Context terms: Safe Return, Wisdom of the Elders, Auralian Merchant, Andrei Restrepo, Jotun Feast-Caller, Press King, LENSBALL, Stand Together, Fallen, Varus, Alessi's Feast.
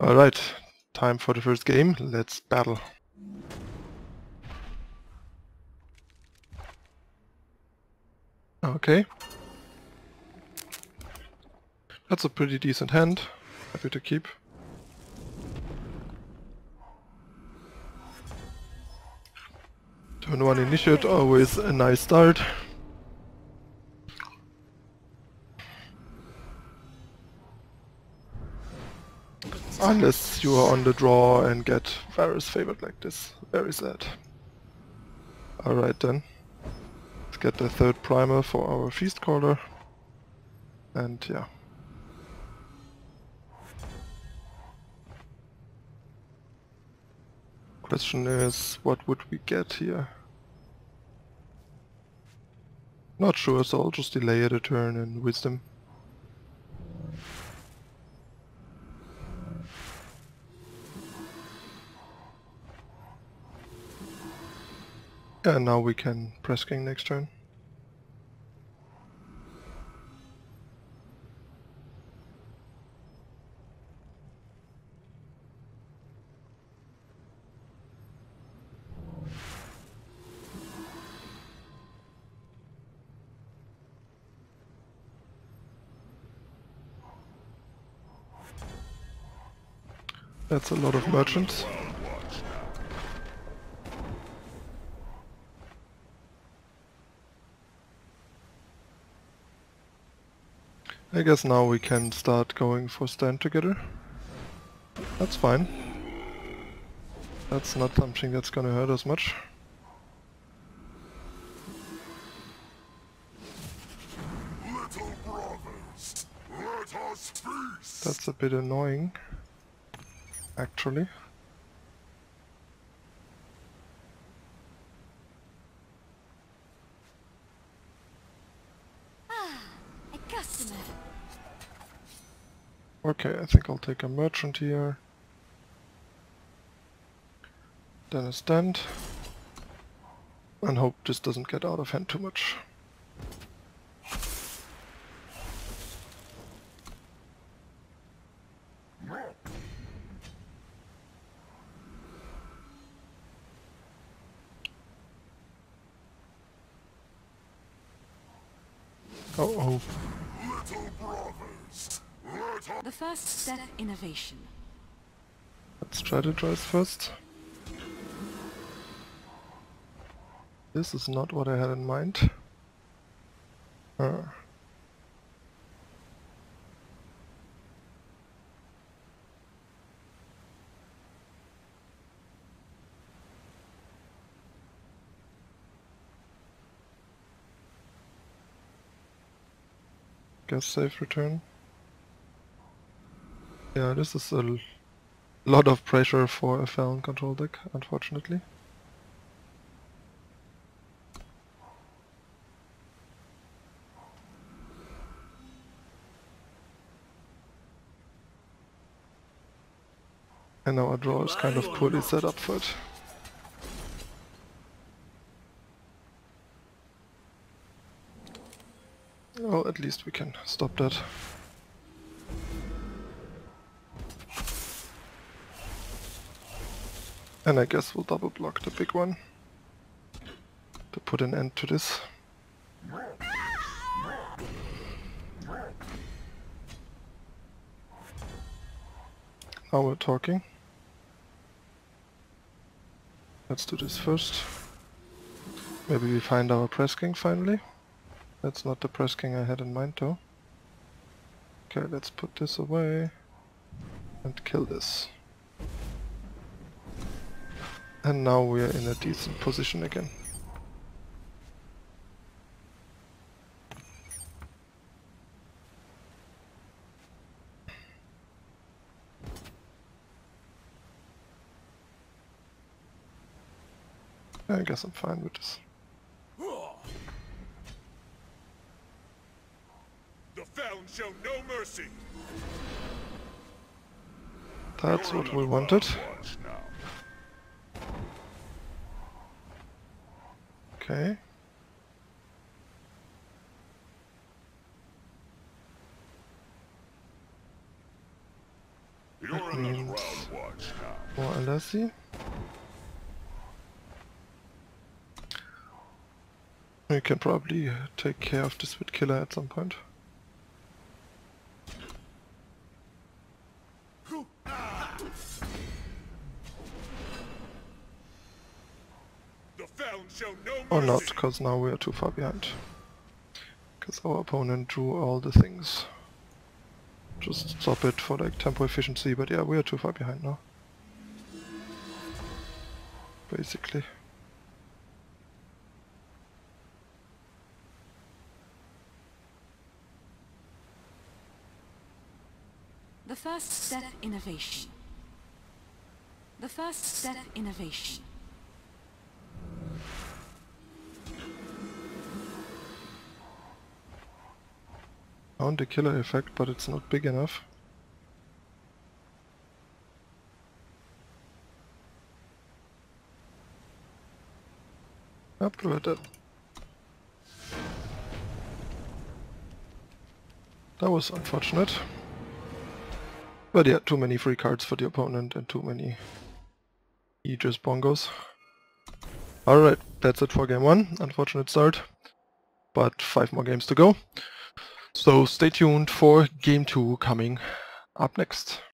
Alright, time for the first game. Let's battle. Okay. That's a pretty decent hand. Happy to keep. Turn 1 initiate, always a nice start. Unless you are on the draw and get Varus favored like this. Very sad. Alright then. Let's get the third primer for our Feast-Caller. And yeah. Question is, what would we get here? Not sure, so I'll just delay the turn in Wisdom. Yeah, and now we can Press King next turn. That's a lot of merchants. I guess now we can start going for Stand Together. That's fine. That's not something that's gonna hurt us much. Little brothers, let us feast. That's a bit annoying, actually. Okay, I think I'll take a merchant here, then a stand, and hope this doesn't get out of hand too much. Oh. The first step, innovation. Let's strategize first. This is not what I had in mind. Guess safe return. Yeah, this is a lot of pressure for a Fallen control deck, unfortunately. And now our draw is kind of poorly set up for it. Well, at least we can stop that. And I guess we'll double block the big one to put an end to this. Now we're talking. Let's do this first. Maybe we find our Press King finally. That's not the Press King I had in mind though. Okay, let's put this away and kill this. And now we are in a decent position again. I guess I'm fine with this. The Fallen show no mercy. That's what we wanted. Okay. That means vor Alessi. We can probably take care of this with killer at some point. Or not, because now we are too far behind. Because our opponent drew all the things. Just stop it for like tempo efficiency, but yeah, we are too far behind now. Basically. The first step innovation. The first step innovation. Found the killer effect, but it's not big enough. Upload it. That was unfortunate. But yeah, too many free cards for the opponent and too many Aegis bongos. Alright, that's it for game 1. Unfortunate start, but 5 more games to go. So stay tuned for game 2 coming up next.